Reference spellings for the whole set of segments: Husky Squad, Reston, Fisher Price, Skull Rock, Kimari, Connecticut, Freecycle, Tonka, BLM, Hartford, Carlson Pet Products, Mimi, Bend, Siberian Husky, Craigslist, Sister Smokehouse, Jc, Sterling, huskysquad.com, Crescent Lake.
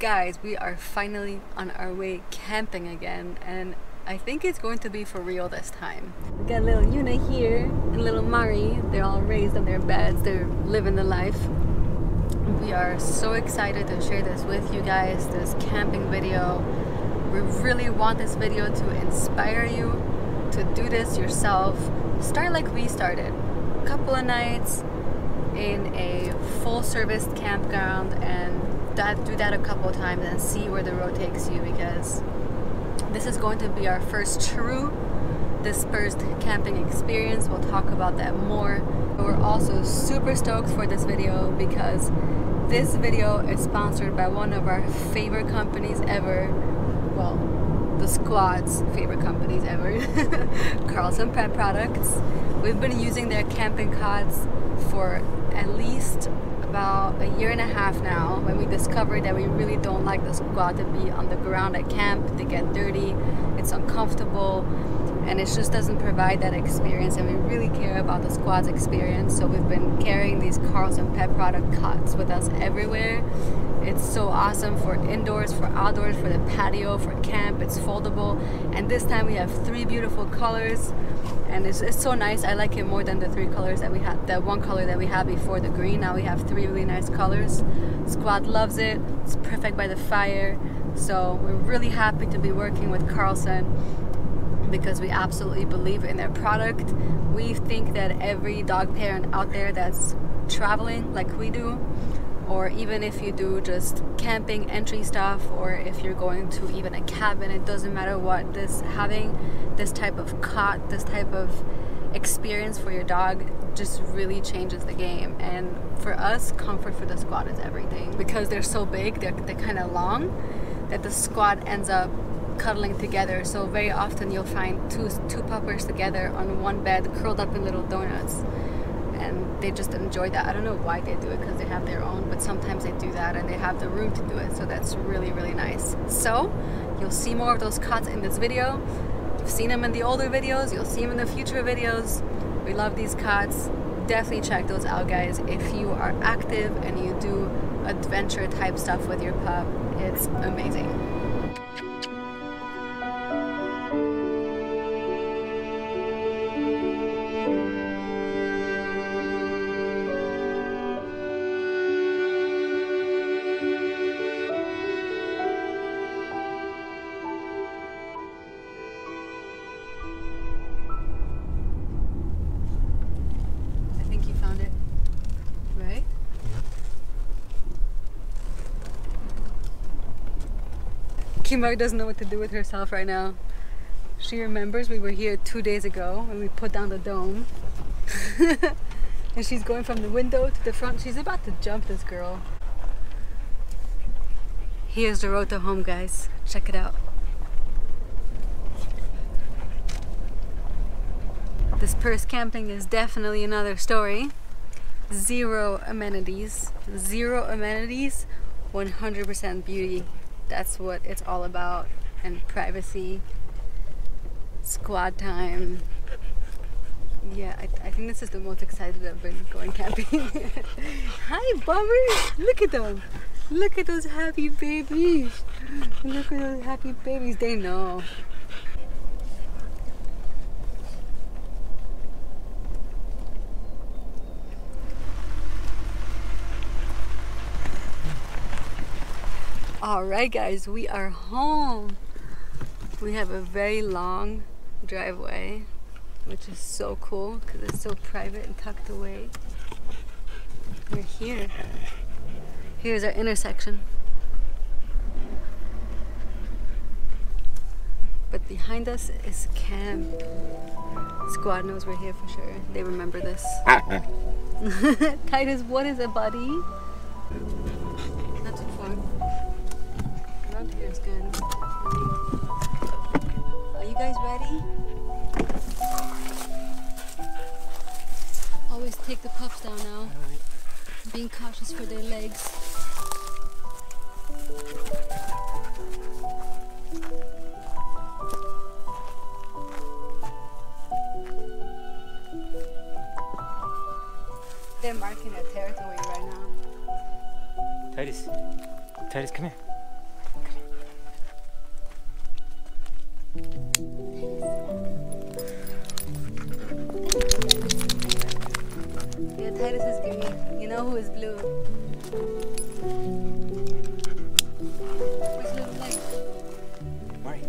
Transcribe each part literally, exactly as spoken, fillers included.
Guys, we are finally on our way camping again, and I think it's going to be for real this time. We got little Yuna here and little Mari. They're all raised on their beds. They're living the life. We are so excited to share this with you guys, this camping video. We really want this video to inspire you to do this yourself. Start like we started. A couple of nights in a full-service campground and That, do that a couple times and see where the road takes you, because this is going to be our first true dispersed camping experience. We'll talk about that more. We're also super stoked for this video because this video is sponsored by one of our favorite companies ever. Well, the squad's favorite companies ever. Carlson Pet Products. We've been using their camping cots for at least about a year and a half now, when we discovered that we really don't like the squad to be on the ground at camp. They get dirty, it's uncomfortable, and it just doesn't provide that experience, and we really care about the squad's experience. So we've been carrying these Carlson Pet Product cots with us everywhere. It's so awesome for indoors, for outdoors, for the patio, for camp. It's foldable, and this time we have three beautiful colors, and it's, it's so nice. I like it more than the three colors that we had, that one color that we had before, the green. Now we have three really nice colors. Squad loves it. It's perfect by the fire. So we're really happy to be working with Carlson, because we absolutely believe in their product. We think that every dog parent out there that's traveling like we do, or even if you do just camping entry stuff, or if you're going to even a cabin, it doesn't matter what, this having this type of cot, this type of experience for your dog just really changes the game. And for us, comfort for the squad is everything, because they're so big, they're, they're kind of long, that the squad ends up cuddling together. So very often you'll find two, two puppers together on one bed, curled up in little donuts, and they just enjoy that. I don't know why they do it, because they have their own, but sometimes they do that and they have the room to do it, so that's really, really nice. So you'll see more of those cots in this video. You've seen them in the older videos, you'll see them in the future videos. We love these cots. Definitely check those out, guys. If you are active and you do adventure type stuff with your pup, it's amazing. Kimari doesn't know what to do with herself right now. She remembers we were here two days ago and we put down the dome. And she's going from the window to the front. She's about to jump, this girl. Here's the road to home, guys. Check it out. Dispersed camping is definitely another story. Zero amenities. Zero amenities, one hundred percent beauty. That's what it's all about. And privacy, squad time. Yeah, I, I think this is the most excited I've been going camping. Hi, Bobber! Look at them! Look at those happy babies! Look at those happy babies, they know. Alright guys, we are home. We have a very long driveway, which is so cool because it's so private and tucked away. We're here. Here's our intersection. But behind us is camp. Squad knows we're here for sure. They remember this. Titus, what is it, buddy? Not too far. take the pups down now. All right. Being cautious for their legs. They're marking their territory right now. Titus, Titus, come here. You know who is blue? Where's little leg? Where?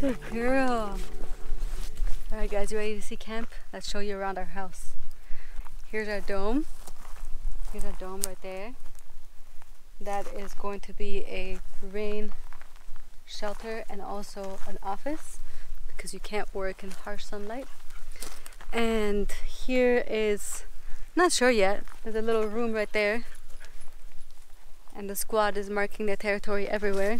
Good girl. Alright guys, you ready to see camp? Let's show you around our house. Here's our dome. Here's our dome right there. That is going to be a rain shelter and also an office, because you can't work in harsh sunlight. And here is, not sure yet, there's a little room right there, and the squad is marking their territory everywhere.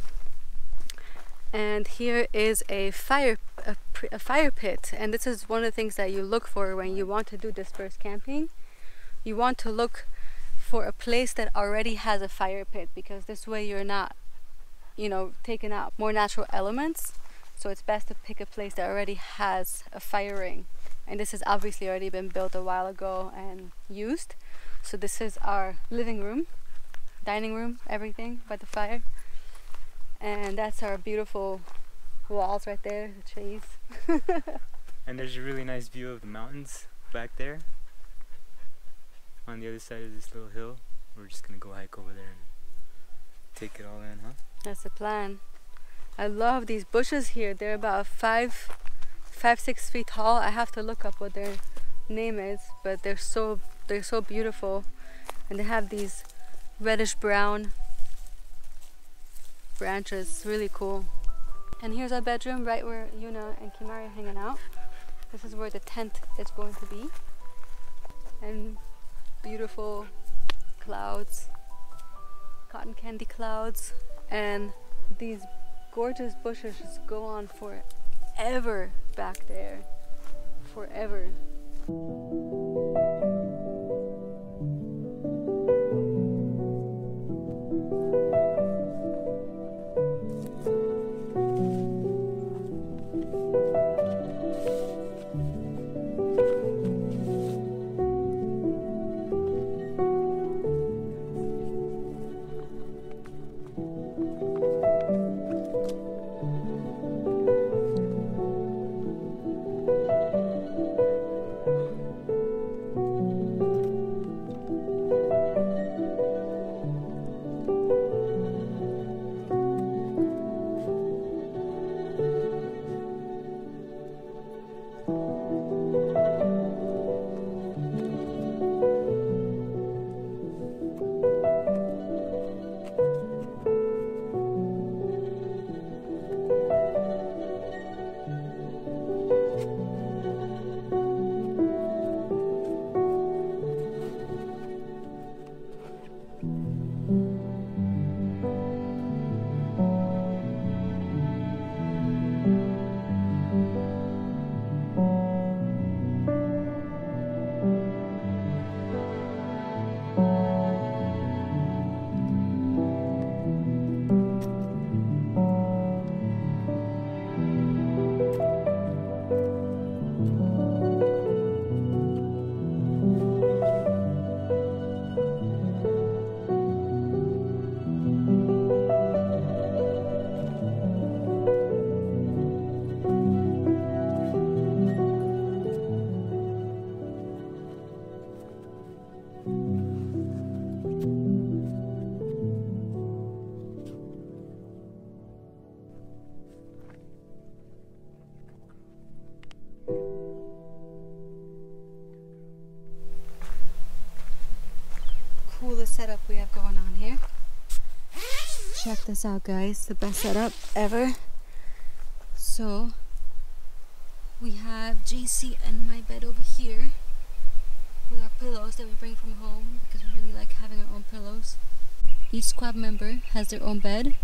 And here is a fire a, a fire pit, and this is one of the things that you look for when you want to do dispersed camping. You want to look for a place that already has a fire pit, because this way you're not, you know, taking out more natural elements. So it's best to pick a place that already has a fire ring. And this has obviously already been built a while ago and used. So this is our living room, dining room, everything by the fire. And that's our beautiful walls right there, the trees. And there's a really nice view of the mountains back there. On the other side of this little hill. We're just gonna go hike over there and take it all in, huh? That's the plan. I love these bushes here. They're about five, five, six feet tall. I have to look up what their name is, but they're so they're so beautiful, and they have these reddish brown branches. It's really cool. And here's our bedroom, right where Yuna and Kimari are hanging out. This is where the tent is going to be. And beautiful clouds, cotton candy clouds, and these gorgeous bushes just go on forever back there, forever. Setup we have going on here. Check this out guys, the best setup ever. So we have J C and my bed over here with our pillows that we bring from home, because we really like having our own pillows. Each squad member has their own bed.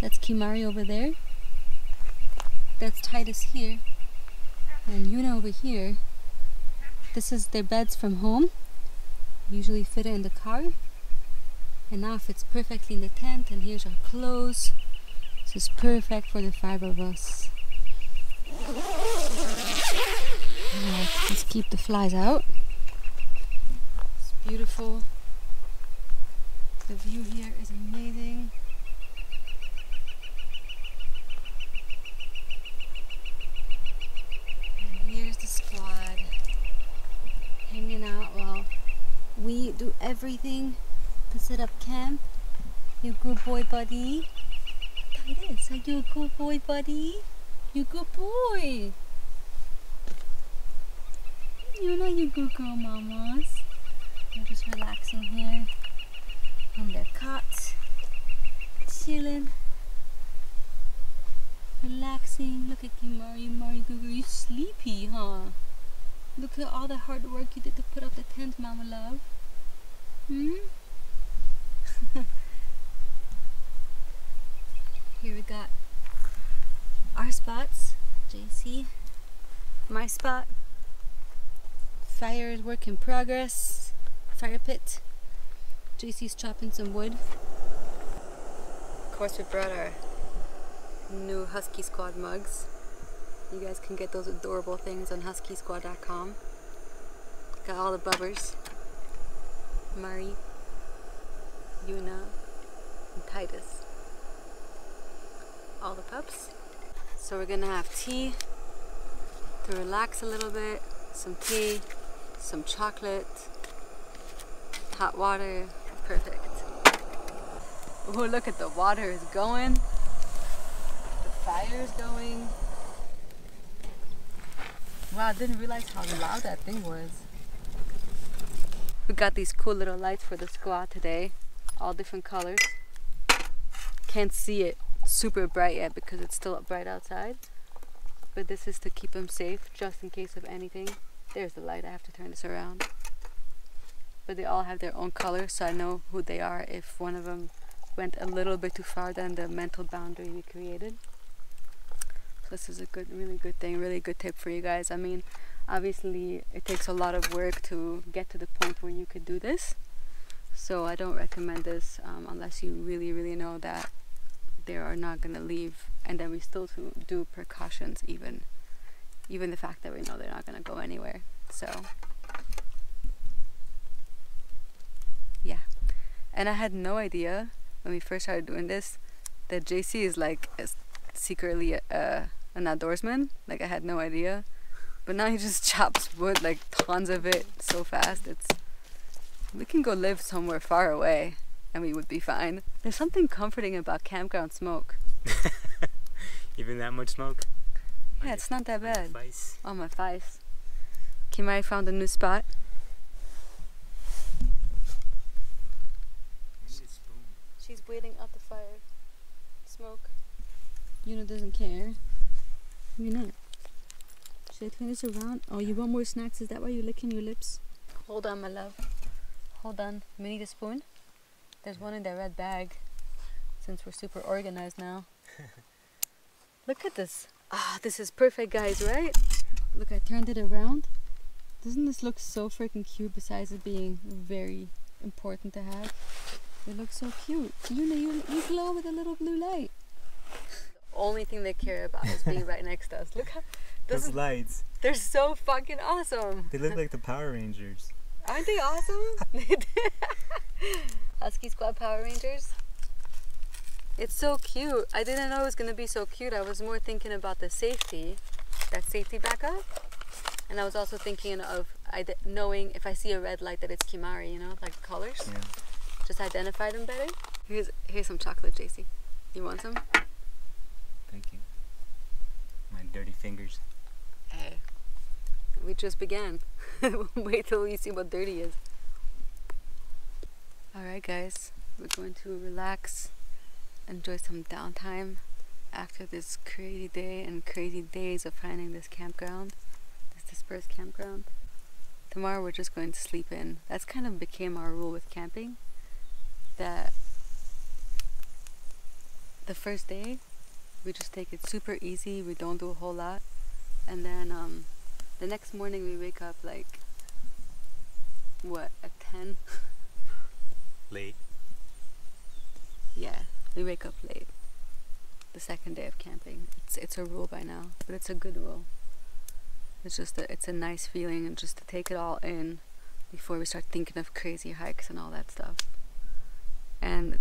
That's Kimari over there. That's Titus here. And Yuna over here, this is their beds from home. Usually fit it in the car, and now it fits perfectly in the tent. And here's our clothes. This is perfect for the five of us. Alright, let's keep the flies out. It's beautiful. The view here is amazing. And here's the squad hanging out while we do everything to set up camp. You good boy, buddy. Titus, are you a good boy, buddy? You good boy. You're not your good girl, mamas. They're just relaxing here on their cots, chilling, relaxing. Look at you, Mario, Mario, good girl. You sleepy, huh? Look at all the hard work you did to put up the tent, mama love. Hmm? Here we got our spots. J C, my spot. Fire is work in progress. Fire pit. J C's chopping some wood. Of course, we brought our new Husky Squad mugs. You guys can get those adorable things on husky squad dot com. Got all the bubbers. Mari, Yuna, and Titus. All the pups. So we're gonna have tea to relax a little bit, some tea, some chocolate, hot water, perfect. Oh, look at the water is going, the fire is going. Wow, I didn't realize how loud that thing was. We got these cool little lights for the squad today, all different colors. Can't see it super bright yet because it's still bright outside, but this is to keep them safe just in case of anything. There's the light, I have to turn this around. But they all have their own color, so I know who they are if one of them went a little bit too far than the mental boundary we created. So this is a good, really good thing, really good tip for you guys. I mean, obviously it takes a lot of work to get to the point where you could do this, so I don't recommend this um, unless you really really know that they are not going to leave, and then we still do precautions, even even the fact that we know they're not going to go anywhere. So yeah, and I had no idea when we first started doing this that J C is like a, secretly a, a, an outdoorsman. Like, I had no idea, but now he just chops wood, like tons of it, so fast. It's, we can go live somewhere far away and we would be fine. There's something comforting about campground smoke. Even that much smoke? Yeah, it's not that bad. Oh, my face. Kimari found a new spot. She's waiting at the fire. Smoke. Yuna doesn't care. Yuna, should I turn this around? Oh, you want more snacks? Is that why you're licking your lips? Hold on, my love. Hold on. We need a spoon. There's one in that red bag, since we're super organized now. Look at this. Ah, oh, this is perfect, guys, right? Look, I turned it around. Doesn't this look so freaking cute, besides it being very important to have? It looks so cute. You know, you, you glow with a little blue light. The only thing they care about is being right next to us. Look how... Those is, lights. They're so fucking awesome. They look like the Power Rangers. Aren't they awesome? Husky Squad Power Rangers. It's so cute. I didn't know it was going to be so cute. I was more thinking about the safety, that safety backup. And I was also thinking of knowing if I see a red light that it's Kimari, you know, like colors. Yeah. Just identify them better. Here's, here's some chocolate, J C. You want some? Thank you. My dirty fingers. Hey. We just began. Wait till you see what dirty is. Alright guys, we're going to relax, enjoy some downtime after this crazy day and crazy days of finding this campground, this dispersed campground. Tomorrow we're just going to sleep in. That's kind of became our rule with camping, that the first day we just take it super easy, we don't do a whole lot, and then um, The next morning we wake up like, what, at ten? Late. Yeah, we wake up late. The second day of camping. It's it's a rule by now, but it's a good rule. It's just a, it's a nice feeling, and just to take it all in before we start thinking of crazy hikes and all that stuff. And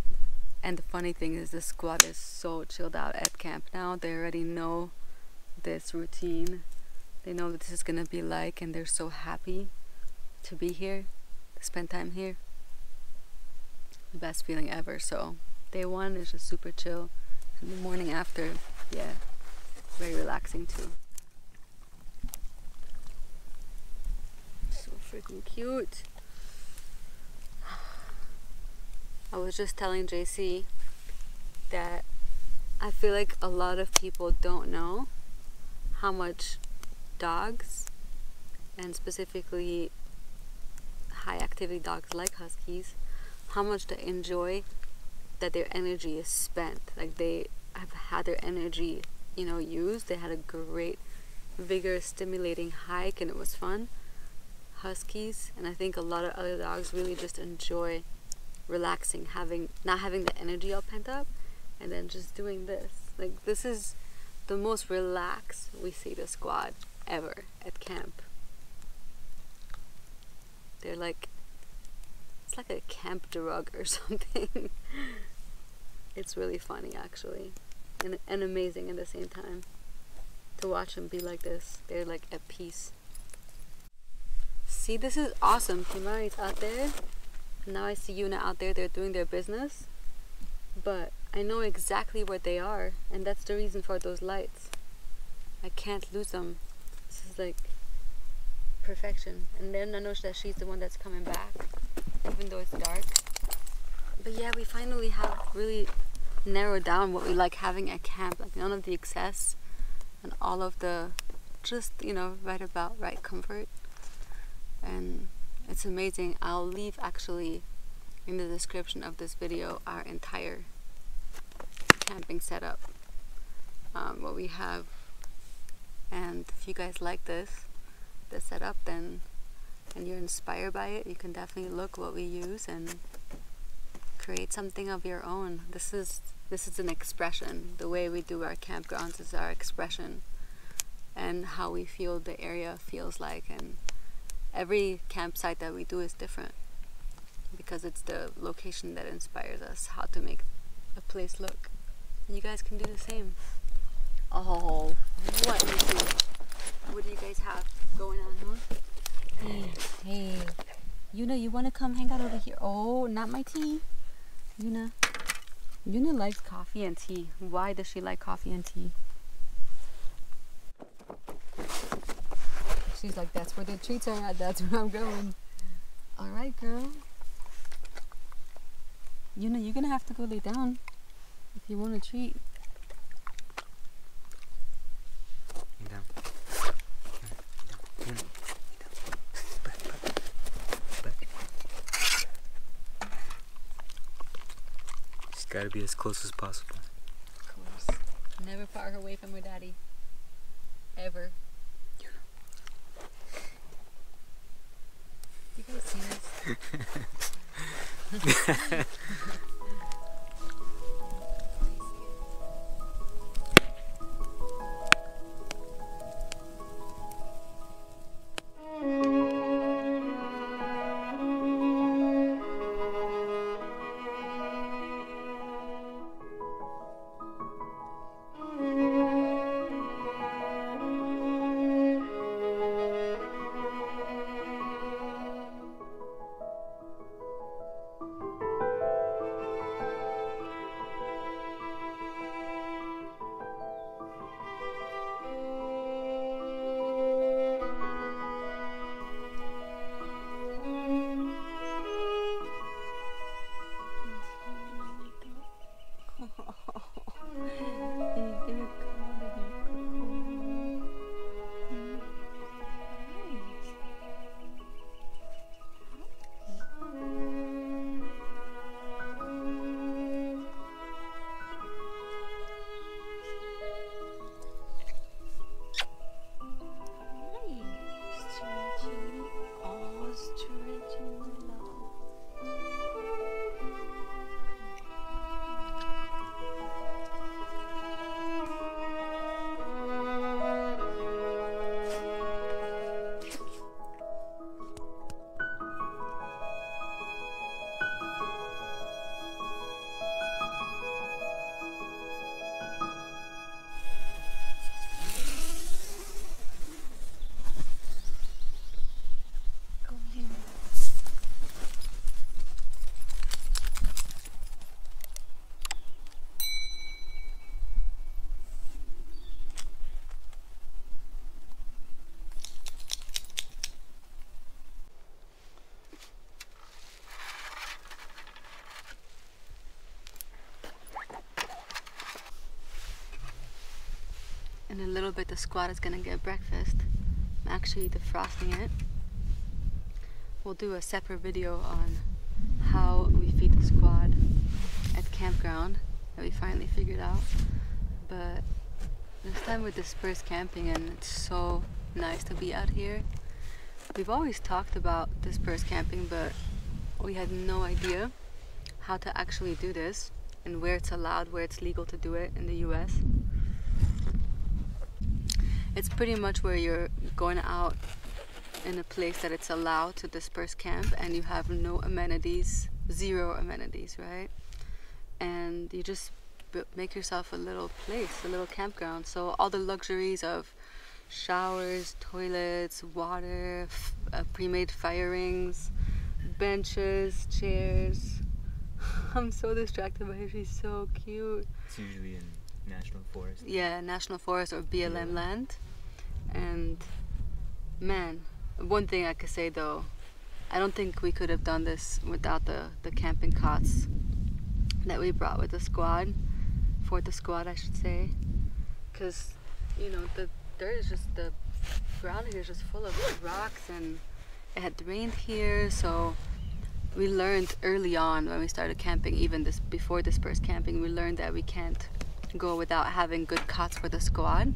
and the funny thing is, the squad is so chilled out at camp now. They already know this routine. They know what this is gonna be like, and they're so happy to be here, to spend time here. The best feeling ever. So day one is just super chill, and the morning after, yeah, very relaxing too. So freaking cute. I was just telling J C that I feel like a lot of people don't know how much dogs, and specifically high activity dogs like Huskies, how much they enjoy that their energy is spent. Like, they have had their energy, you know, used. They had a great, vigorous, stimulating hike, and it was fun. Huskies, and I think a lot of other dogs, really just enjoy relaxing, having not having the energy all pent up, and then just doing this. Like, this is the most relaxed we see the squad ever at camp. They're like, it's like a camp drug or something. It's really funny, actually, and, and amazing at the same time to watch them be like this. They're like at peace. See, this is awesome. Kimari's out there. Now I see Yuna out there. They're doing their business, but I know exactly where they are, and that's the reason for those lights. I can't lose them. This is like perfection. And then I know that she's the one that's coming back, even though it's dark. But yeah, we finally have really narrowed down what we like having at camp. Like, none of the excess and all of the just, you know, right about right comfort. And it's amazing. I'll leave, actually, in the description of this video, our entire camping setup, um, what we have. And if you guys like this, the setup, then, and you're inspired by it, you can definitely look what we use and create something of your own. This is this is an expression. The way we do our campgrounds is our expression, and how we feel the area feels like. And every campsite that we do is different, because it's the location that inspires us how to make a place look. You guys can do the same. Oh, what do you do? What do you guys have going on, huh? Hey, hey. Yuna, you want to come hang out over here? Oh, not my tea. Yuna. Yuna likes coffee and tea. Why does she like coffee and tea? She's like, that's where the treats are at. That's where I'm going. All right, girl. You know, you're going to have to go lay down if you want a treat. Lay down. Lay down. Lay down. Back, back, back. She's got to be as close as possible. Of course. Never far away from her daddy. Ever. You guys see this? In a little bit the squad is gonna get breakfast. I'm actually defrosting it. We'll do a separate video on how we feed the squad at the campground that we finally figured out. But this time we're dispersed camping and it's so nice to be out here. We've always talked about dispersed camping, but we had no idea how to actually do this and where it's allowed, where it's legal to do it in the U S. It's pretty much where you're going out in a place that it's allowed to disperse camp and you have no amenities, zero amenities, right? And you just make yourself a little place, a little campground. So all the luxuries of showers, toilets, water, f uh, pre-made fire rings, benches, chairs. I'm so distracted by her, she's so cute. It's usually in national forest. Yeah, national forest or B L M land. And man, one thing I could say though, I don't think we could have done this without the, the camping cots that we brought with the squad, for the squad I should say, because you know the dirt is just, the ground here is just full of rocks and it had rained here, so we learned early on when we started camping, even this before dispersed camping, we learned that we can't go without having good cots for the squad.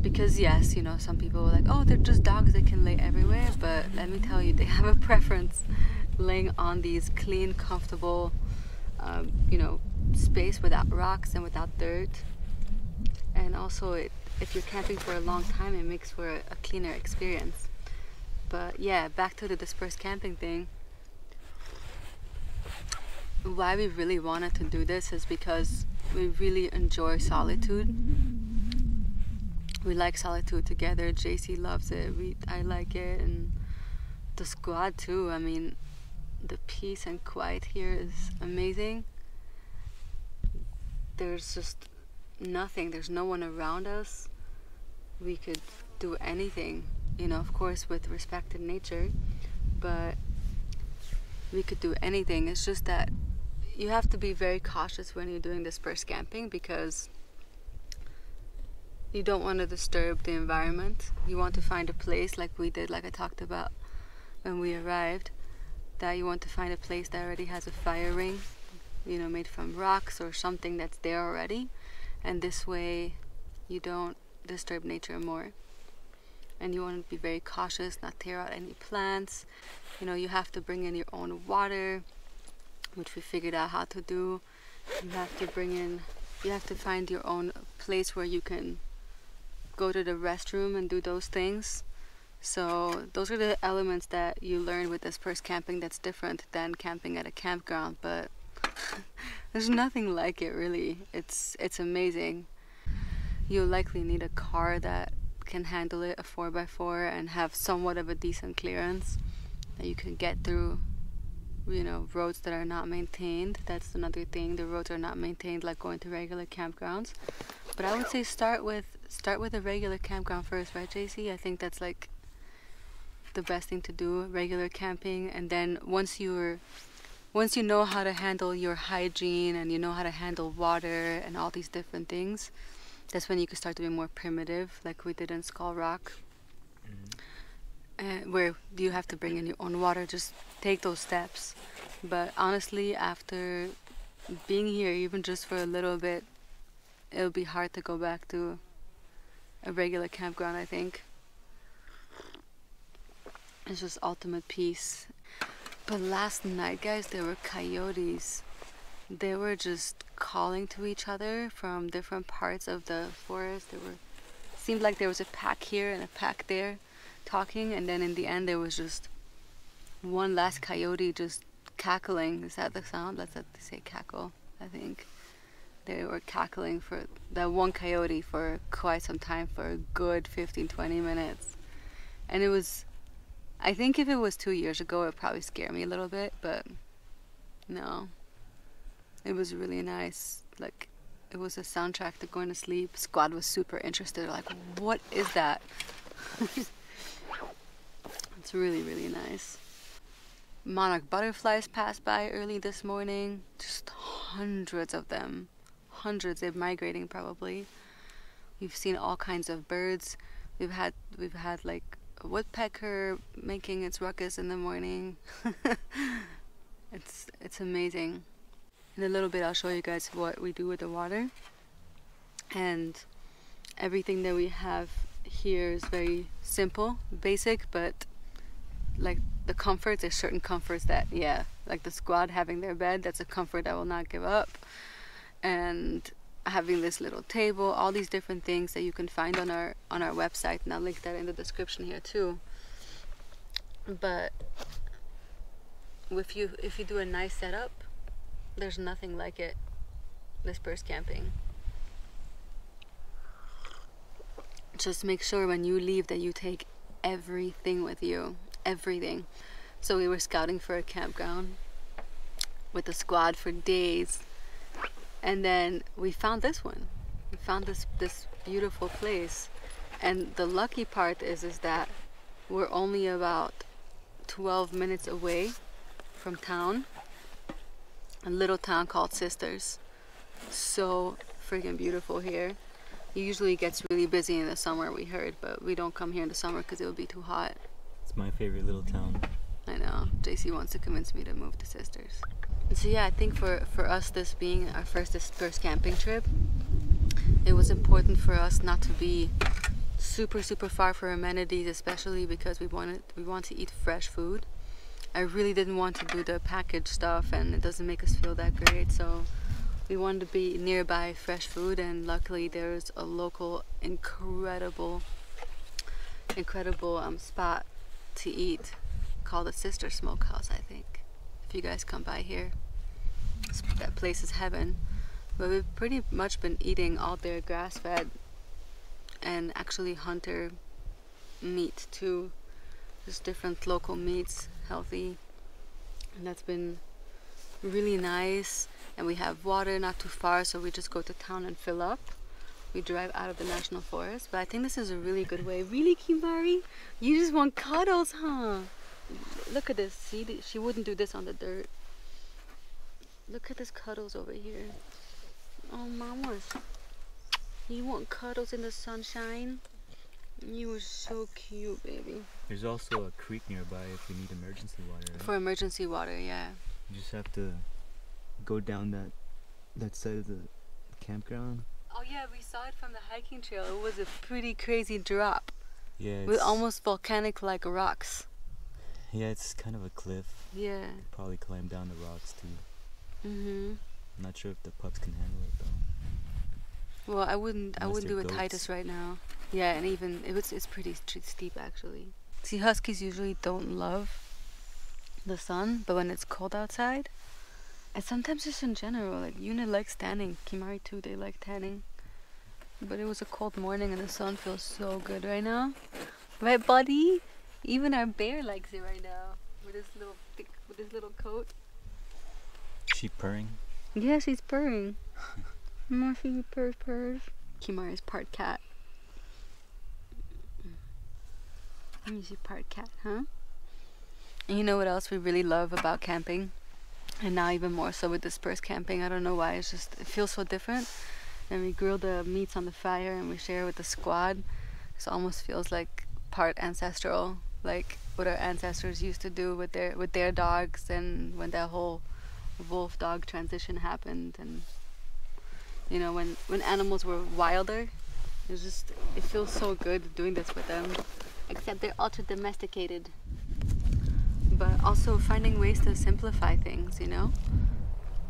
Because yes, you know, some people were like, oh, they're just dogs, they can lay everywhere, but let me tell you, they have a preference laying on these clean, comfortable, um, you know, space without rocks and without dirt. And also, it, if you're camping for a long time, it makes for a, a cleaner experience. But yeah, back to the dispersed camping thing. Why we really wanted to do this is because we really enjoy solitude. We like solitude together. J C loves it. We, I like it, and the squad too. I mean, the peace and quiet here is amazing. There's just nothing. There's no one around us. We could do anything, you know. Of course, with respect to nature, but we could do anything. It's just that you have to be very cautious when you're doing dispersed camping because you don't want to disturb the environment. You want to find a place like we did, like I talked about when we arrived, that you want to find a place that already has a fire ring, you know, made from rocks or something that's there already. And this way you don't disturb nature more. And you want to be very cautious, not tear out any plants. You know, you have to bring in your own water, which we figured out how to do. You have to bring in, you have to find your own place where you can go to the restroom and do those things. So those are the elements that you learn with dispersed camping that's different than camping at a campground, but there's nothing like it really. It's it's amazing. You'll likely need a car that can handle it, a four by four, and have somewhat of a decent clearance that you can get through, you know, roads that are not maintained. That's another thing, the roads are not maintained like going to regular campgrounds. But I would say start with start with a regular campground first, right, J C? I think that's like the best thing to do, regular camping, and then once you're once you know how to handle your hygiene and you know how to handle water and all these different things, that's when you can start to be more primitive, like we did in Skull Rock, mm-hmm. uh, where you have to bring in your own water. Just take those steps. But honestly, after being here, even just for a little bit, it'll be hard to go back to a regular campground, I think. It's just ultimate peace. But last night, guys, there were coyotes. They were just calling to each other from different parts of the forest. There were, seemed like there was a pack here and a pack there talking, and then in the end there was just one last coyote just cackling. Is that the sound? Let's have to say cackle, I think. They were cackling for that one coyote for quite some time, for a good fifteen to twenty minutes. And it was, I think if it was two years ago, it probably scared me a little bit, but no. It was really nice. Like, it was a soundtrack to going to sleep. Squad was super interested, like, what is that? It's really, really nice. Monarch butterflies passed by early this morning. Just hundreds of them. Hundreds, they're migrating probably. We've seen all kinds of birds. We've had we've had like a woodpecker making its ruckus in the morning. It's it's amazing. In a little bit, I'll show you guys what we do with the water. And everything that we have here is very simple, basic, but like the comforts, there's certain comforts that, yeah, like the squad having their bed, that's a comfort I will not give up. And having this little table, all these different things that you can find on our on our website, and I'll link that in the description here too. But if you if you do a nice setup, there's nothing like it. This bird camping. Just make sure when you leave that you take everything with you. Everything. So we were scouting for a campground with the squad for days. And then we found this one. We found this this beautiful place. And the lucky part is is that we're only about twelve minutes away from town. A little town called Sisters. So freaking beautiful here. It usually gets really busy in the summer, we heard, but we don't come here in the summer because it would be too hot. It's my favorite little town. I know. J C wants to convince me to move to Sisters. So yeah, I think for, for us, this being our first dispersed camping trip, it was important for us not to be super, super far for amenities, especially because we wanted we want to eat fresh food. I really didn't want to do the packaged stuff, and it doesn't make us feel that great, so we wanted to be nearby fresh food, and luckily there's a local incredible, incredible um, spot to eat called the Sister Smokehouse, I think. If you guys come by here, that place is heaven. But we've pretty much been eating all their grass-fed and actually hunter meat too. Just different local meats, healthy, and that's been really nice. And we have water not too far, so we just go to town and fill up. We drive out of the national forest, but I think this is a really good way. Really, Kimari? You just want cuddles, huh? Look at this. See, she wouldn't do this on the dirt. Look at this cuddles over here. Oh, mamas. You want cuddles in the sunshine? You were so cute, baby. There's also a creek nearby if we need emergency water, right? For emergency water, yeah. You just have to go down that that side of the campground. Oh yeah, we saw it from the hiking trail. It was a pretty crazy drop. Yeah. With almost volcanic-like rocks. Yeah, it's kind of a cliff. Yeah. You could probably climb down the rocks too. Mm-hmm. I'm not sure if the pups can handle it though. Well, I wouldn't. Unless I wouldn't do goats. A Titus right now. Yeah, and even it was. It's pretty steep actually. See, huskies usually don't love the sun, but when it's cold outside. And sometimes just in general, like Una likes tanning, Kimari too, they like tanning. But it was a cold morning and the sun feels so good right now. Right, buddy? Even our bear likes it right now. With his little thick, with his little coat. She purring? Yeah, she's purring. Morphy purrs, purrs. Kimari's part cat. She's part cat, huh? And you know what else we really love about camping? And now even more so with dispersed camping. I don't know why, it's just, it feels so different. And we grill the meats on the fire and we share with the squad. It almost feels like part ancestral, like what our ancestors used to do with their with their dogs, and when that whole wolf-dog transition happened, and you know, when, when animals were wilder, it's just, it feels so good doing this with them. Except they're ultra domesticated. But also finding ways to simplify things, you know?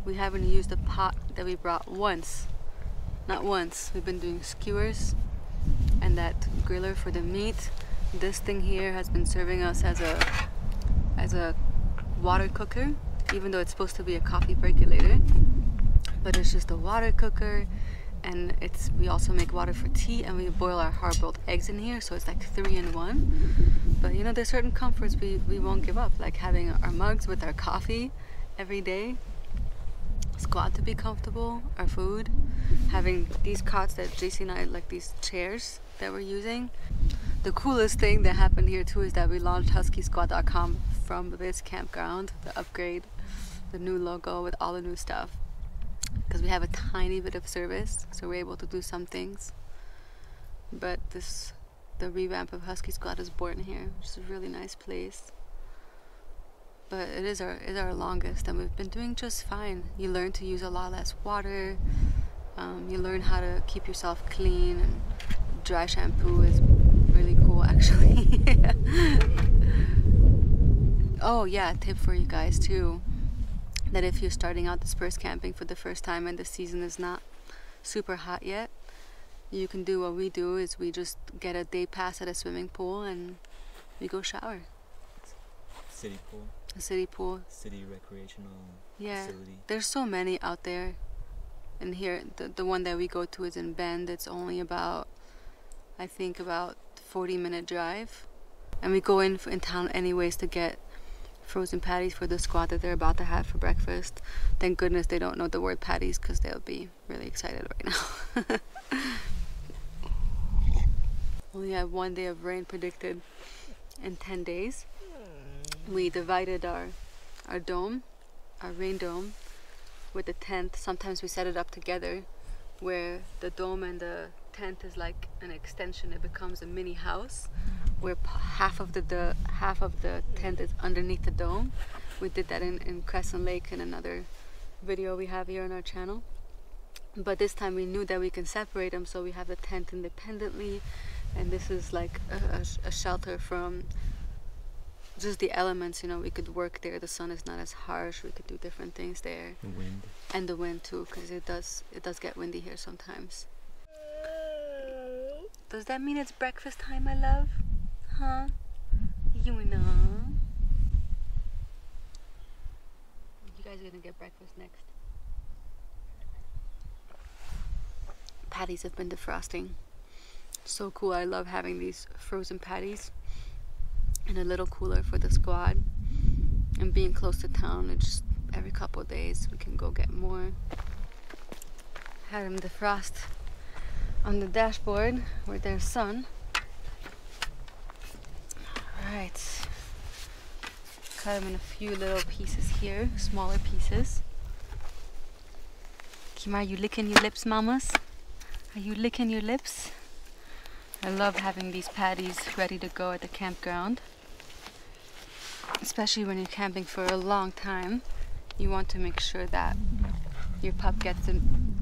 We haven't used a pot that we brought once. Not once. We've been doing skewers and that griller for the meat. This thing here has been serving us as a as a water cooker, even though it's supposed to be a coffee percolator. But it's just a water cooker, and it's we also make water for tea, and we boil our hard-boiled eggs in here, so it's like three in one. But you know, there's certain comforts we, we won't give up, like having our mugs with our coffee every day, squad to be comfortable, our food, having these cots that J C and I, like these chairs that we're using. The coolest thing that happened here too is that we launched husky squad dot com from this campground, the upgrade, the new logo with all the new stuff. Because we have a tiny bit of service, so we're able to do some things. but this the revamp of Husky Squad is born here, which is a really nice place. But it is our is our longest, and we've been doing just fine. You learn to use a lot less water. Um, you learn how to keep yourself clean, and dry shampoo is really cool, actually. Oh yeah, tip for you guys too, that if you're starting out dispersed camping for the first time and the season is not super hot yet, you can do what we do, is we just get a day pass at a swimming pool and we go shower. City pool. A city pool. City recreational yeah. facility. There's so many out there. And here, the, the one that we go to is in Bend. It's only about, I think, about forty minute drive. And we go in in town anyways to get frozen patties for the squad that they're about to have for breakfast. Thank goodness they don't know the word patties, because they'll be really excited right now. Only have one day of rain predicted in ten days. We divided our our dome, our rain dome, with the tent. Sometimes we set it up together where the dome and the tent is like an extension. It becomes a mini house where half of the, the half of the tent is underneath the dome. We did that in, in Crescent Lake in another video we have here on our channel. But this time we knew that we can separate them, so we have the tent independently, and this is like a, a, a shelter from just the elements, you know. We could work there. The sun is not as harsh. We could do different things there. The wind. And the wind too, because it does it does get windy here sometimes. Does that mean it's breakfast time, my love? Huh? You know. You guys are gonna get breakfast next. Patties have been defrosting. So cool. I love having these frozen patties in a little cooler for the squad, and being close to town, it's just every couple of days we can go get more. Had them defrost on the dashboard where there's sun. Alright, cut them in a few little pieces here, smaller pieces. Kima, are you licking your lips, mamas? Are you licking your lips? I love having these patties ready to go at the campground. Especially when you're camping for a long time, you want to make sure that your pup gets the,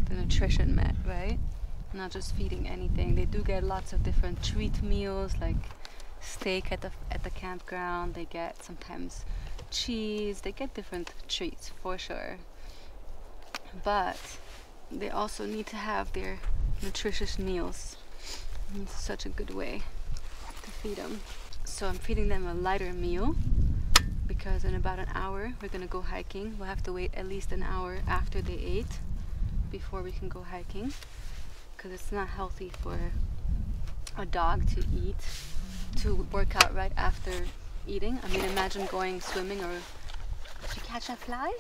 the nutrition met, right? Not just feeding anything. They do get lots of different treat meals, like steak at the, at the campground. They get sometimes cheese. They get different treats for sure. But they also need to have their nutritious meals. It's such a good way to feed them. So I'm feeding them a lighter meal, because in about an hour we're gonna go hiking. We'll have to wait at least an hour after they ate before we can go hiking, because it's not healthy for a dog to eat, to work out right after eating. I mean, imagine going swimming, or did you catch a fly?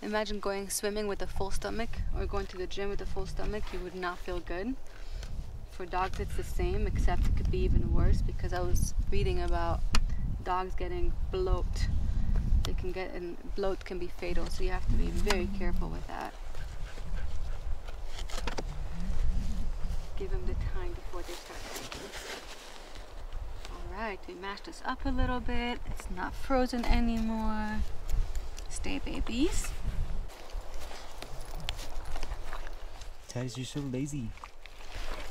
Imagine going swimming with a full stomach, or going to the gym with a full stomach. You would not feel good. For dogs it's the same, except it could be even worse, because I was reading about dogs getting bloat. They can get, and bloat can be fatal, so you have to be very careful with that. Give them the time before they start eating. Alright, we mashed this up a little bit. It's not frozen anymore. Stay babies. Taz, you're so lazy.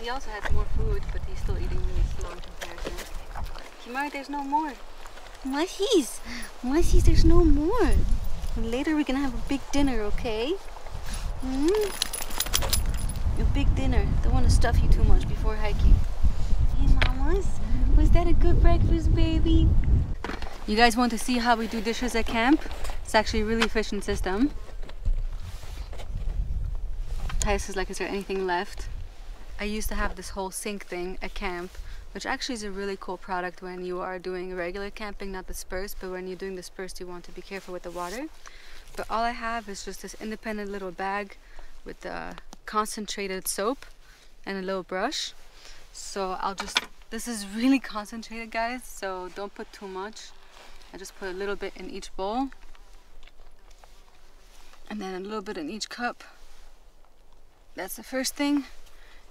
He also has more food, but he's still eating really slow in comparison. Kimari, there's no more. Mushies! Mushies, there's no more. Later we're gonna have a big dinner, okay? Mm-hmm. A big dinner. Don't want to stuff you too much before hiking. Hey, mamas. Was that a good breakfast, baby? You guys want to see how we do dishes at camp? It's actually a really efficient system. Tyus is like, is there anything left? I used to have this whole sink thing at camp, which actually is a really cool product when you are doing regular camping, not dispersed, but when you're doing dispersed you want to be careful with the water. But all I have is just this independent little bag with the concentrated soap and a little brush. So I'll just, this is really concentrated, guys, so don't put too much. I just put a little bit in each bowl, and then a little bit in each cup. That's the first thing.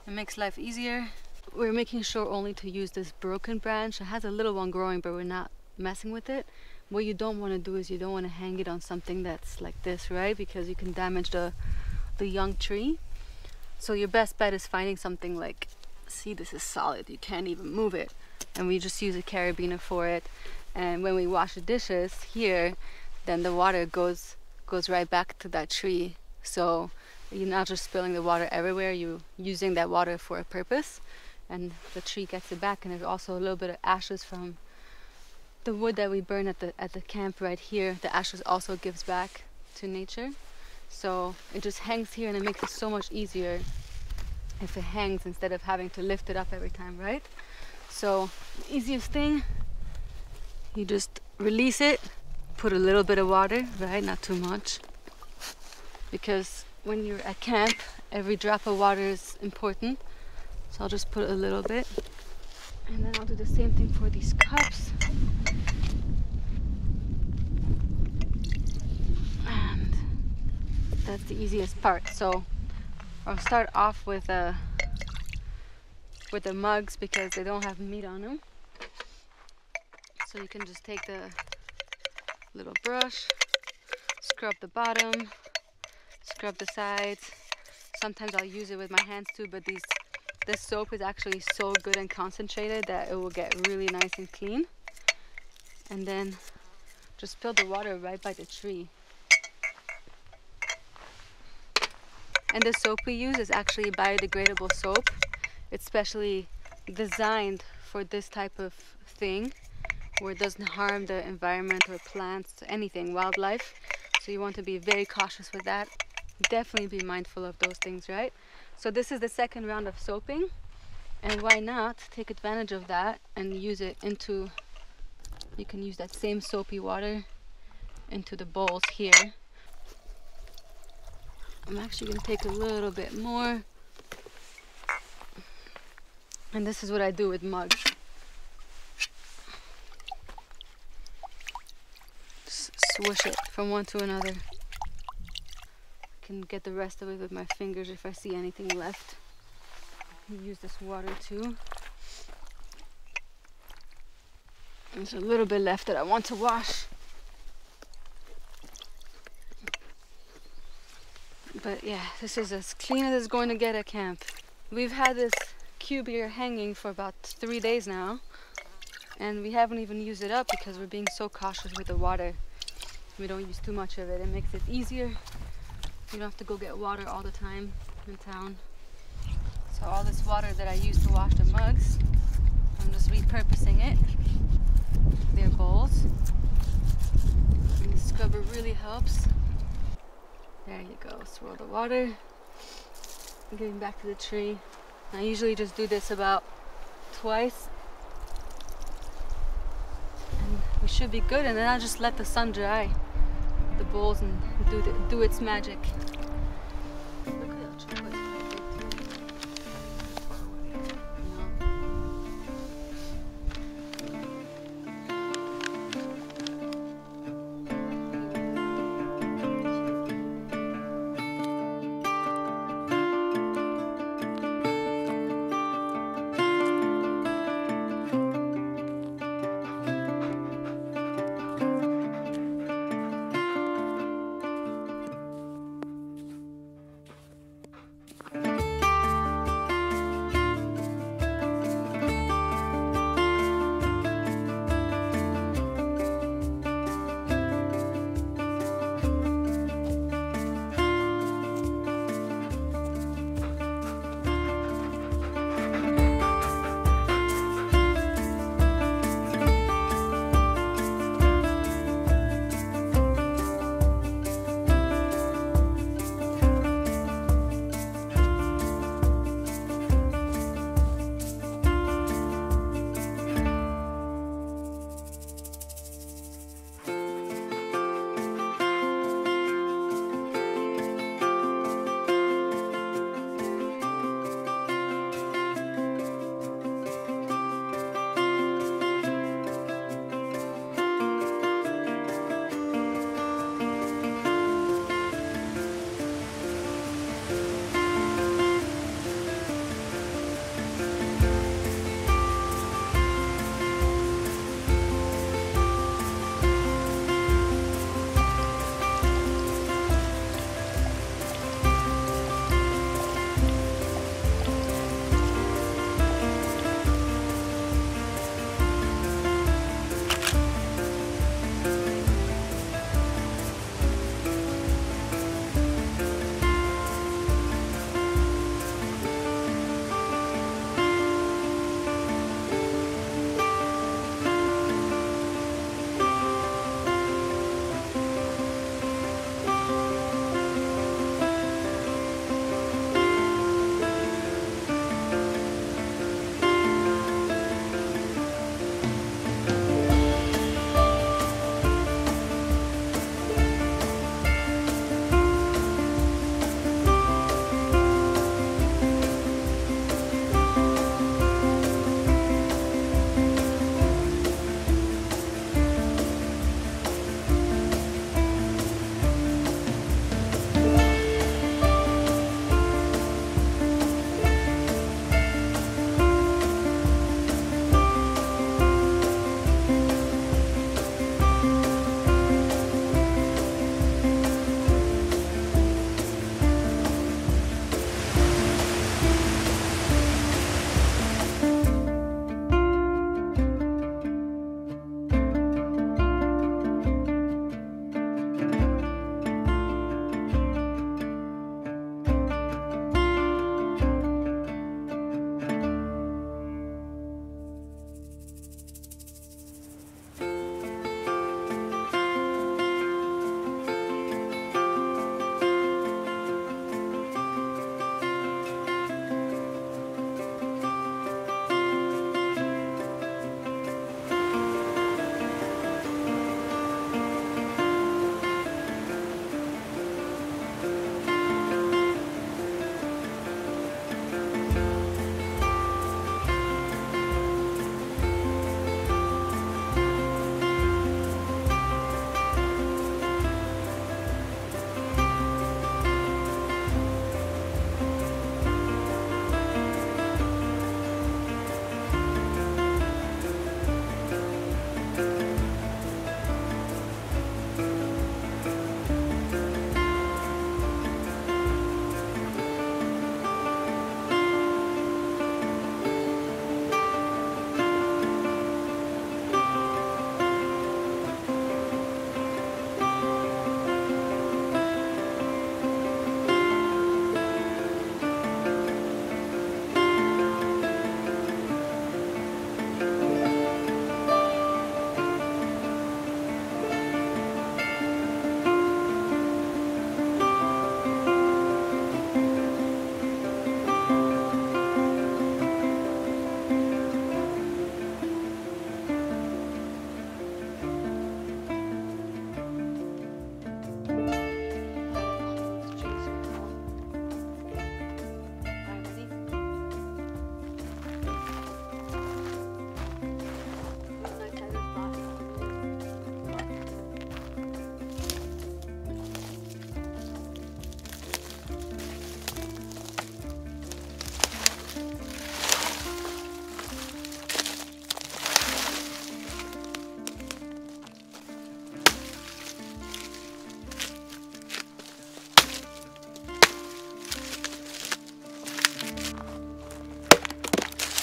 It makes life easier. we're making sure only to use this broken branch. It has a little one growing, but we're not messing with it. What you don't want to do is you don't want to hang it on something that's like this, right? Because you can damage the, the young tree. So your best bet is finding something like, see, this is solid, you can't even move it. And we just use a carabiner for it. And when we wash the dishes here, then the water goes goes right back to that tree. So you're not just spilling the water everywhere, you're using that water for a purpose. And the tree gets it back, and there's also a little bit of ashes from the wood that we burn at the at the camp right here. The ashes also gives back to nature. So it just hangs here, and it makes it so much easier if it hangs instead of having to lift it up every time, right? So the easiest thing, you just release it, put a little bit of water, right? Not too much. Because when you're at camp, every drop of water is important. So I'll just put a little bit. And then I'll do the same thing for these cups. And that's the easiest part. So I'll start off with, uh, with the mugs because they don't have meat on them. So you can just take the little brush, scrub the bottom, scrub the sides. Sometimes I'll use it with my hands too, but these this soap is actually so good and concentrated that it will get really nice and clean. And then just spill the water right by the tree. And the soap we use is actually biodegradable soap. It's specially designed for this type of thing where it doesn't harm the environment or plants, anything, wildlife. So you want to be very cautious with that. Definitely be mindful of those things, right? So this is the second round of soaping, and why not take advantage of that and use it into, you can use that same soapy water into the bowls here. I'm actually gonna take a little bit more. And this is what I do with mugs. Just swish it from one to another. I can get the rest of it with my fingers if I see anything left. I can use this water too. There's a little bit left that I want to wash. But yeah, this is as clean as it's going to get at camp. We've had this cube here hanging for about three days now, and we haven't even used it up because we're being so cautious with the water. We don't use too much of it. It makes it easier. You don't have to go get water all the time in town. So all this water that I use to wash the mugs, I'm just repurposing it for their bowls. And the scrubber really helps. There you go. Swirl the water. Getting back to the tree. I usually just do this about twice, and we should be good, and then I just let the sun dry the bowls and do, the, do its magic.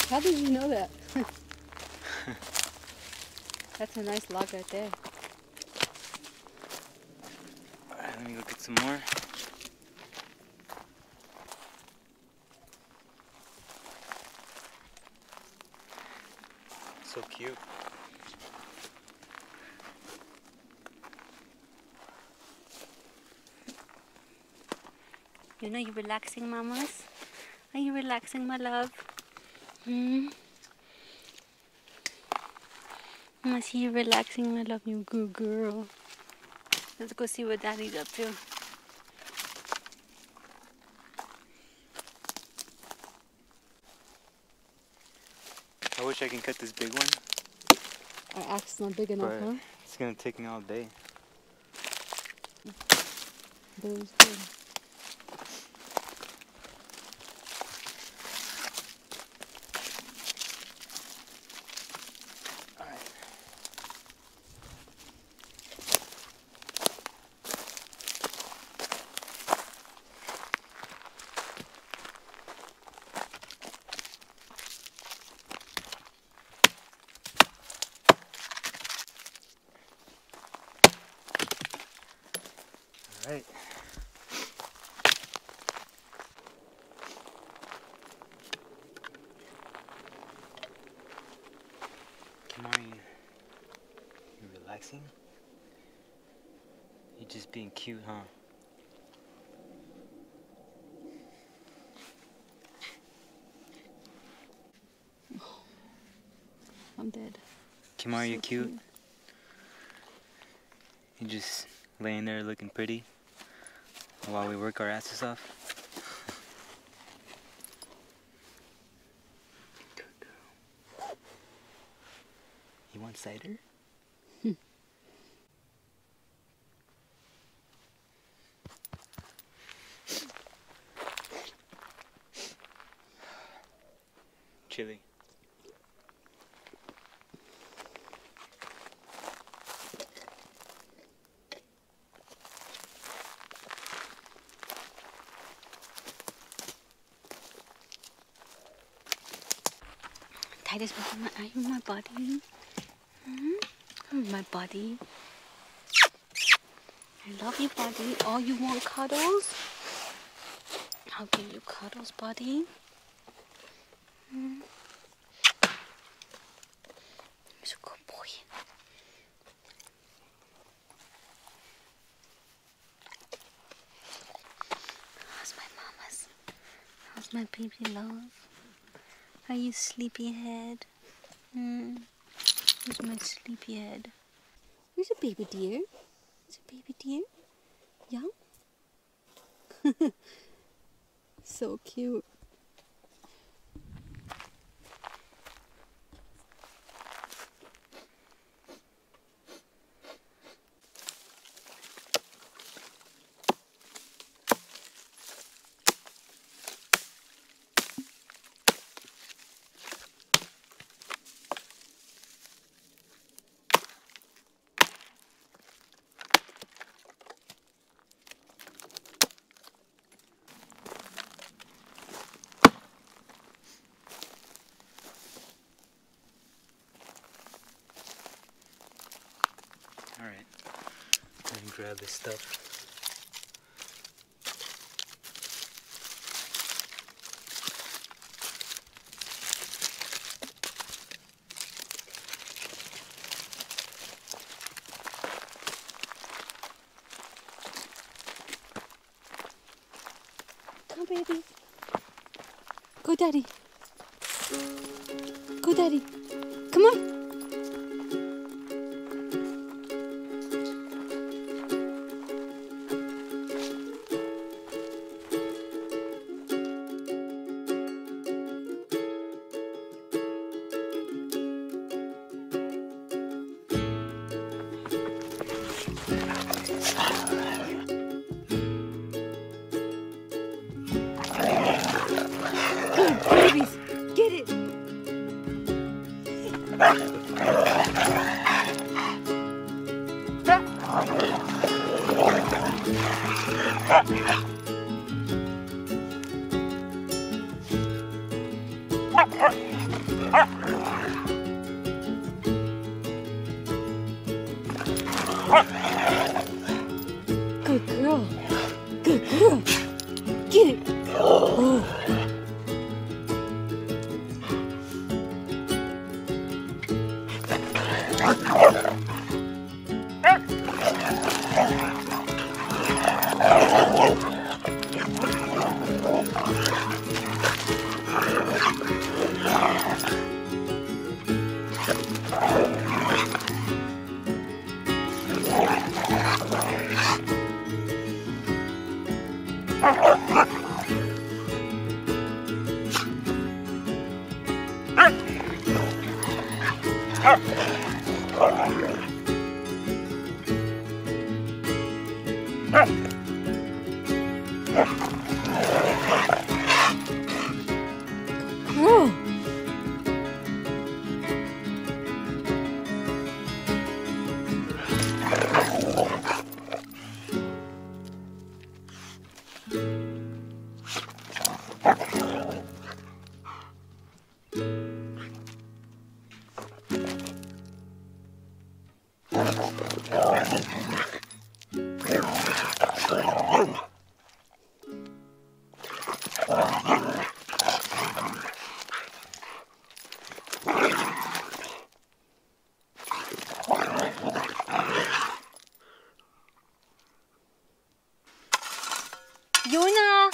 How did you know that? That's a nice log right there. Alright, let me go get some more. So cute. You know, you're relaxing, mamas. Are you relaxing, my love? Hmm? I see you relaxing, my love, you good girl. Let's go see what Daddy's up to. I wish I can cut this big one. Our axe is not big enough, but huh? It's gonna take me all day. Those big. Right. Come on, you. You're relaxing? You're just being cute, huh? Oh, I'm dead. Come on, so you're cute. cute. You're just laying there looking pretty while we work our asses off. Good girl. You want cider? Hmm. Chili. Titus, are you my buddy? Mm-hmm. I'm my buddy. I love you, buddy. Oh, you want cuddles? I'll give you cuddles, buddy. Mm. He's a good boy. How's my mamas? How's my baby love? Are you sleepyhead? Mm. Where's my sleepyhead? There's a baby deer. There's a baby deer. Young. So cute. Alright, let me grab this stuff. Come, baby. Go, Daddy. Go, Daddy. Come on. What? Yuna!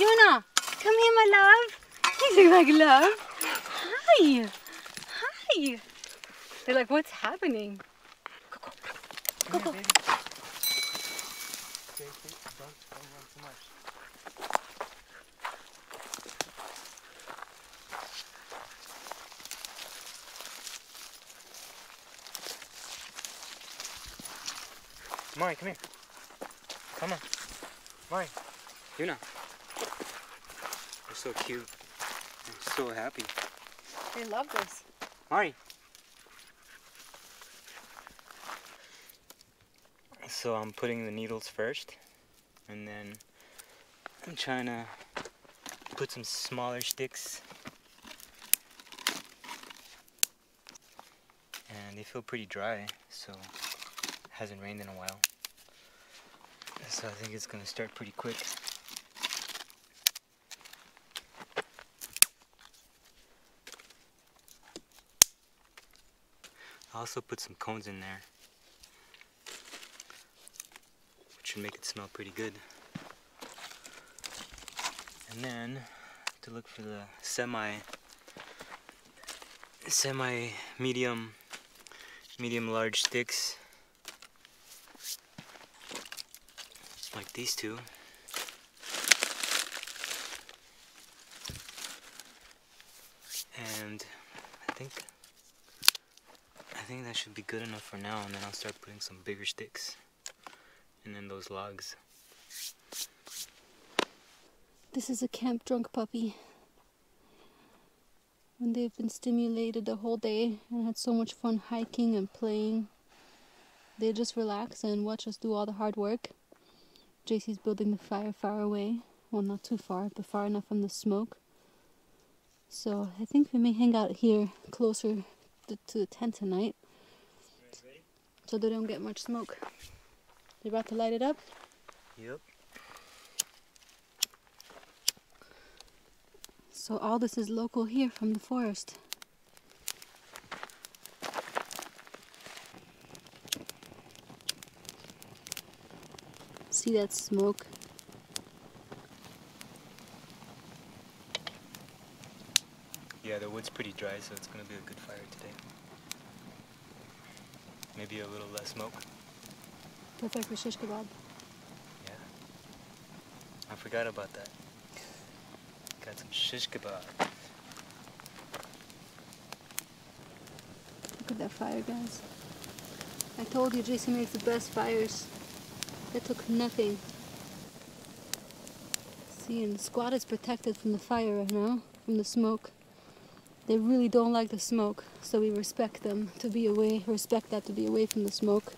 Yuna! Come here, my love. You look like love. Hi! Hi! They're like, what's happening? Go, go. Go, go. Come here, baby. Don't, don't run too much. Mari, come here. Come on. Mari, Yuna. They're so cute. I'm so happy. They love this. Mari. So I'm putting the needles first, and then I'm trying to put some smaller sticks. And they feel pretty dry, so it hasn't rained in a while. So I think it's going to start pretty quick. I also put some cones in there, which should make it smell pretty good. And then I have to look for the semi, semi medium, medium large sticks. Like these two. And I think I think that should be good enough for now, and then I'll start putting some bigger sticks and then those logs. This is a camp drunk puppy. When they've been stimulated the whole day and had so much fun hiking and playing, they just relax and watch us do all the hard work. J C's building the fire far away. Well, not too far, but far enough from the smoke. So I think we may hang out here closer to, to the tent tonight, so they don't get much smoke. You're about to light it up? Yep. So all this is local here from the forest. See that smoke? Yeah, the wood's pretty dry, so it's gonna be a good fire today. Maybe a little less smoke. Perfect for shish kebab. Yeah. I forgot about that. Got some shish kebab. Look at that fire, guys. I told you J C makes the best fires. That took nothing. See, and the squad is protected from the fire right now, from the smoke. They really don't like the smoke, so we respect them to be away, respect that to be away from the smoke.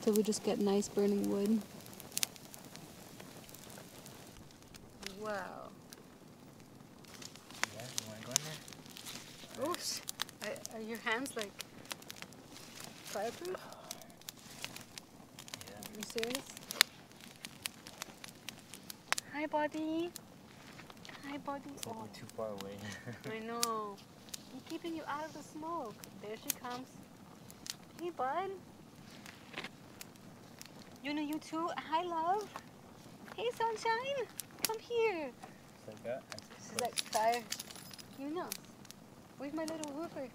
So we just get nice burning wood. Wow. Yeah, you wanna go in there? Oops. Are, are your hands like fireproof? Are you serious? Hi, buddy. Hi, buddy. It's like we're too far away. I know. He's keeping you out of the smoke. There she comes. Hey, bud. You know, you too. Hi, love. Hey, sunshine. Come here. It's like that. This is like fire. You know. Where's my little hooper?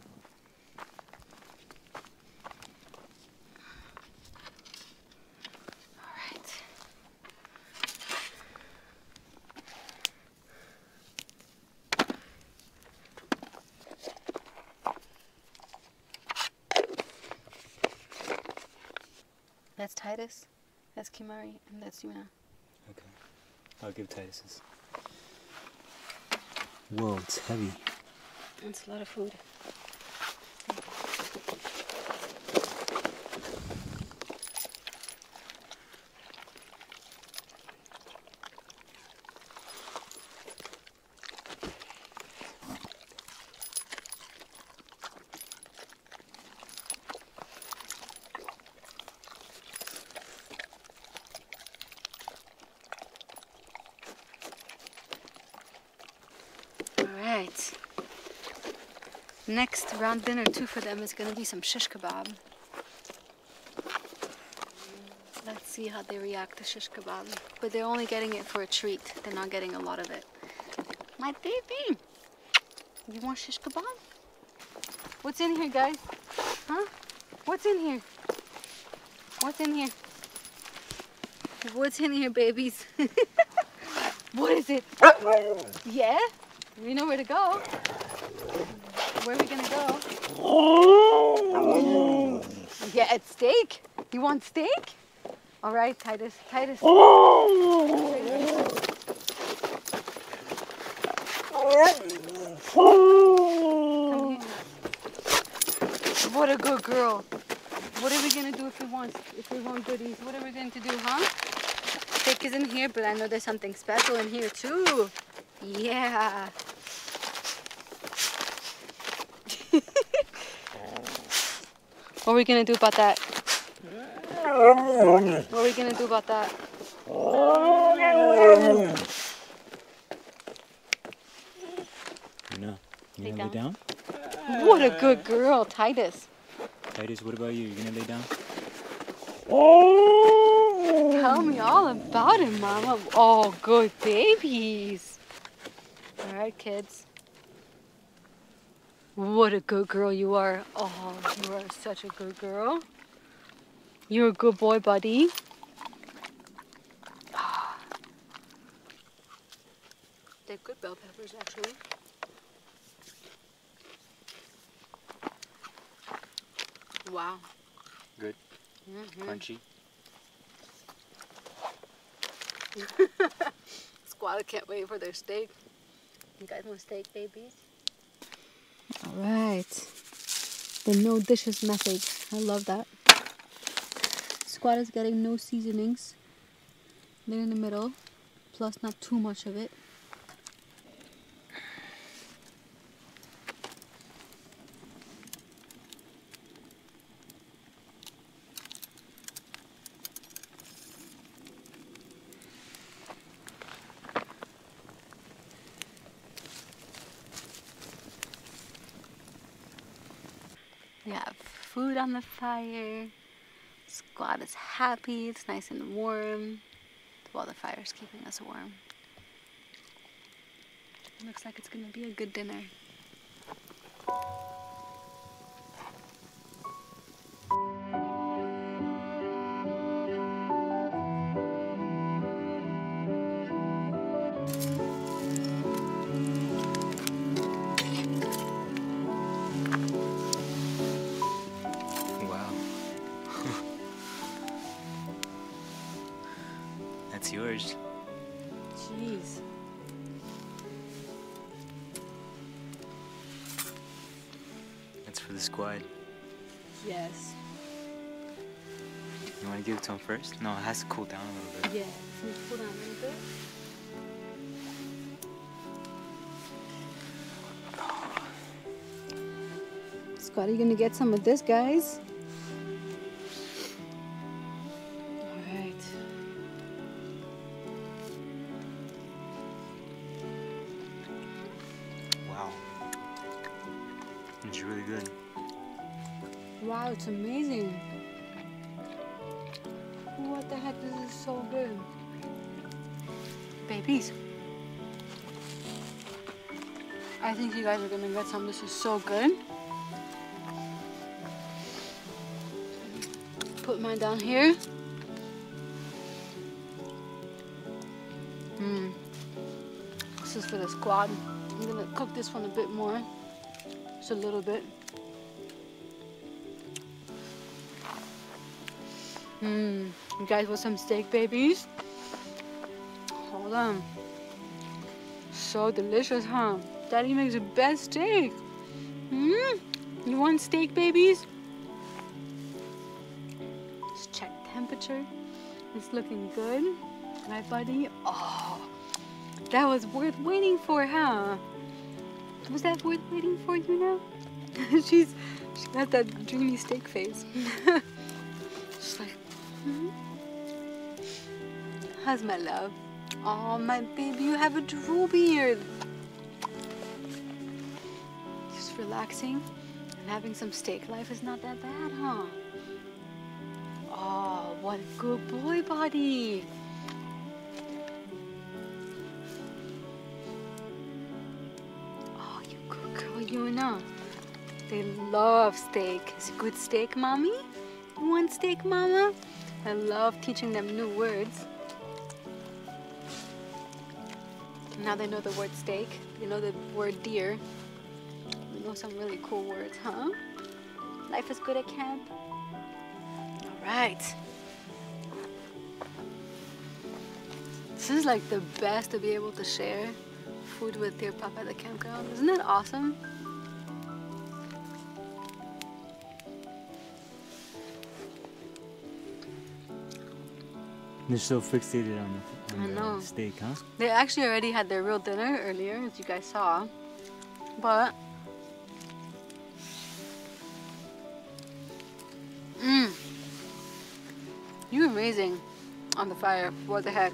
Titus, that's Kimari, and that's Yuna. Okay. I'll give Titus's. Whoa, it's heavy. That's a lot of food. Next round dinner too for them is gonna be some shish kebab. Let's see how they react to shish kebab. But they're only getting it for a treat. They're not getting a lot of it. My baby! You want shish kebab? What's in here, guys? Huh? What's in here? What's in here? What's in here, babies? What is it? Yeah? We know where to go. Where are we gonna go? Yeah, it's steak. You want steak? All right, Titus. Titus. What a good girl. What are we gonna do if we want if we want goodies? What are we going to do, huh? Steak is in here, but I know there's something special in here too. Yeah. What are we gonna do about that? What are we gonna do about that? No. You lay gonna down. lay down? What a good girl, Titus. Titus, what about you? You gonna lay down? Tell me all about it, Mama. Oh, good babies. All right, kids. What a good girl you are. Oh, you are such a good girl. You're a good boy, buddy. Oh. They're good bell peppers, actually. Wow. Good. Mm-hmm. Crunchy. Squad can't wait for their steak. You guys want steak, babies? Alright, the no dishes method. I love that. Squad is getting no seasonings. They're in the middle, plus not too much of it. We have food on the fire. Squad is happy. It's nice and warm. Well, the fire is keeping us warm. Looks like it's gonna be a good dinner. It's yours. Jeez. That's for the squad. Yes. You want to give it to him first? No, it has to cool down a little bit. Yeah, it needs to cool down a little bit. Oh. Squad, are you going to get some of this, guys? It's really good. Wow, it's amazing. What the heck, this is so good. Babies. I think you guys are gonna get some. This is so good. Put mine down here. Mmm. This is for the squad. I'm gonna cook this one a bit more. Just a little bit. Mmm, you guys want some steak babies? Hold on. So delicious, huh? Daddy makes the best steak. Mmm, you want steak babies? Let's check temperature. It's looking good. My buddy, oh, that was worth waiting for, huh? Was that worth waiting for, you know? She's, she got that dreamy steak face. She's like, hmm? How's my love? Oh, my baby, you have a drool beard. Just relaxing and having some steak. Life is not that bad, huh? Oh, what a good boy, buddy. You know, they love steak. Is it good steak, mommy? You want steak, mama? I love teaching them new words. Now they know the word steak. They know the word deer. They know some really cool words, huh? Life is good at camp. All right. This is like the best to be able to share food with your papa at the campground. Isn't that awesome? They're so fixated on the, on I know. the steak, huh? They actually already had their real dinner earlier, as you guys saw. But... Mmm. You're amazing on the fire. What the heck?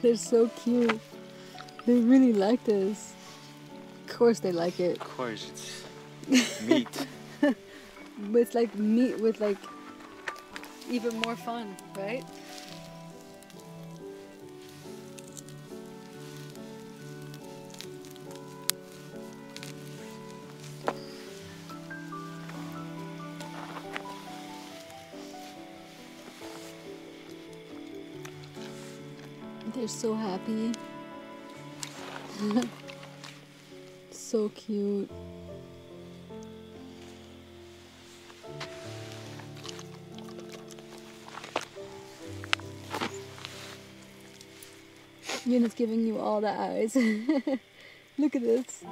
They're so cute. They really like this. Of course they like it. Of course, it's meat. But it's like meat with like even more fun, right? They're so happy. So cute. Yuna's giving you all the eyes. Look at this.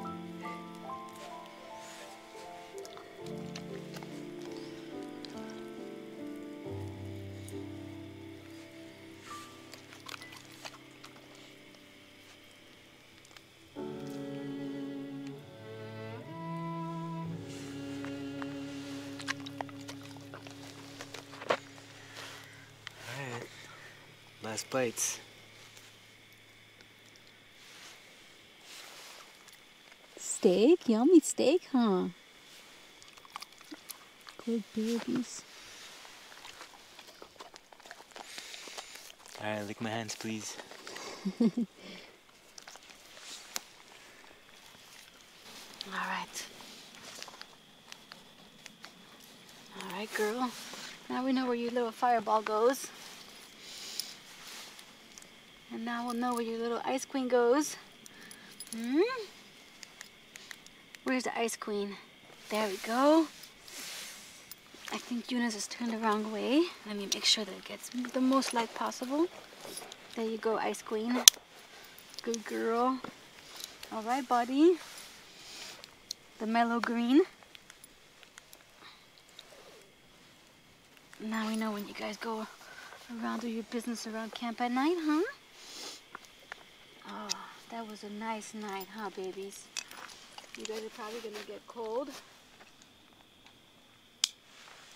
Last bites. Steak? Yummy steak, huh? Good babies. Alright, lick my hands, please. Alright. Alright, girl. Now we know where your little fireball goes. And now we'll know where your little ice queen goes. Hmm? Where's the ice queen? There we go. I think Yuna's is turned the wrong way. Let me make sure that it gets the most light possible. There you go, ice queen. Good girl. All right, buddy. The mellow green. Now we know when you guys go around do your business around camp at night, huh? Oh, that was a nice night, huh, babies? You guys are probably gonna get cold.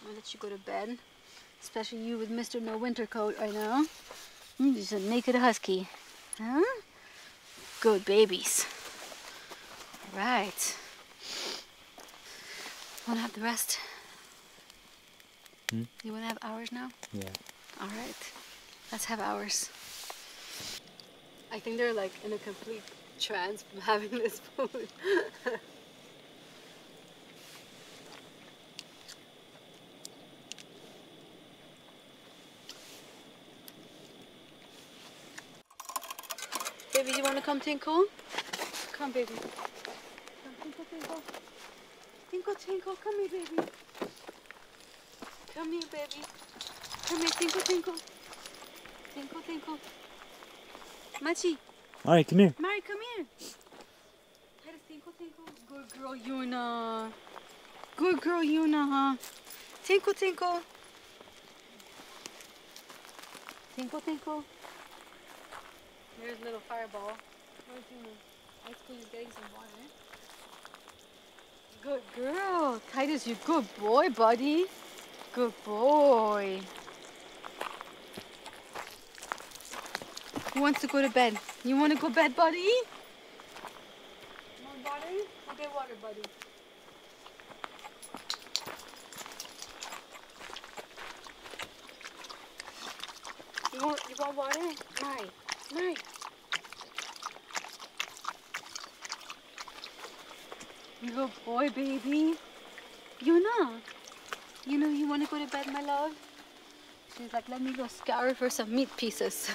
I'll let you go to bed. Especially you with Mister No Winter Coat right now. You're just a naked husky. Huh? Good babies. All right. Wanna have the rest? Hmm? You wanna have ours now? Yeah. All right. Let's have ours. I think they're like in a complete trance from having this food. Baby, you want to come tinkle? Come, baby. Come, tinkle, tinkle. Tinkle, tinkle. Come here, baby. Come here, baby. Come here, tinkle, tinkle. Tinkle, tinkle. Machi. Mari, come here. Mari, come here. Let us tinkle, tinkle. Good girl, Yuna. Good girl, Yuna, huh? Tinkle, tinkle. Tinkle, tinkle. There's little Fireball. Where's Yuna? I squeeze eggs and water. Good girl. Titus, you good boy, buddy. Good boy. Who wants to go to bed? You want to go to bed, buddy? More water? Okay, water, buddy. You want, you want water? Mari, Mari. Good boy, baby. You know. You know you want to go to bed, my love? She's like, let me go scour for some meat pieces.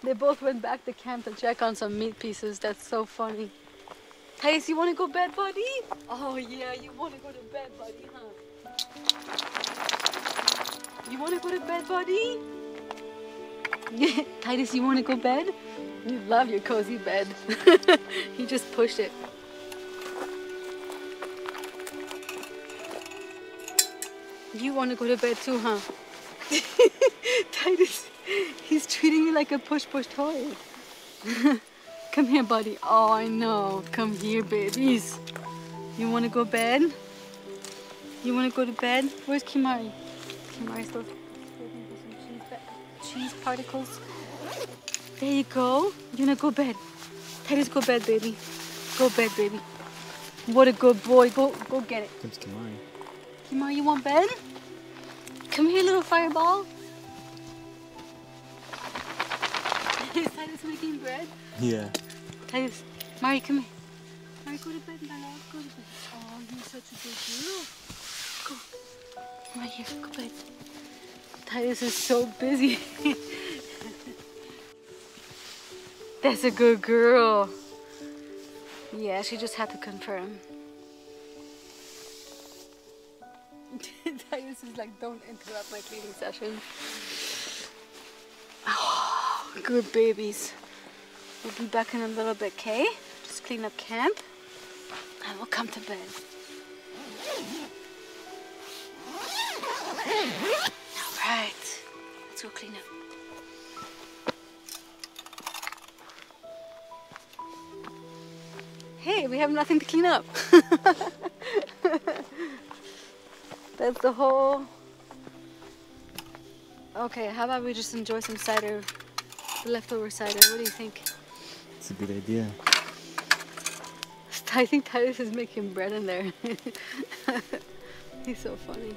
They both went back to camp to check on some meat pieces. That's so funny. Titus, you want to go to bed, buddy? Oh, yeah, you want to go to bed, buddy, huh? You want to go to bed, buddy? Yeah. Titus, you want to go to bed? You love your cozy bed. You just pushed it. You want to go to bed too, huh? Titus, he's treating you like a push-push toy. Come here, buddy. Oh, I know. Come here, babies. You want to go to bed? You want to go to bed? Where's Kimari? Kimari's still looking for some cheese, cheese particles. There you go. You want to go to bed. Titus, go to bed, baby. Go to bed, baby. What a good boy. Go, go get it. It's Kimari. Kimari, you want bed? Come here, little Fireball. Is Titus making bread? Yeah. Titus, Mari, come here. Mari, go to bed, my love. Go to bed. Oh, you're such a good girl. Go. Come right here. Go to bed. Titus is so busy. That's a good girl. Yeah, she just had to confirm. Titus is like, don't interrupt my cleaning session. Oh, good babies. We'll be back in a little bit, okay? Just clean up camp and we'll come to bed. All right, let's go clean up. Hey, we have nothing to clean up. That's the whole... Okay, how about we just enjoy some cider, the leftover cider? What do you think? It's a good idea. I think Titus is making bread in there. He's so funny.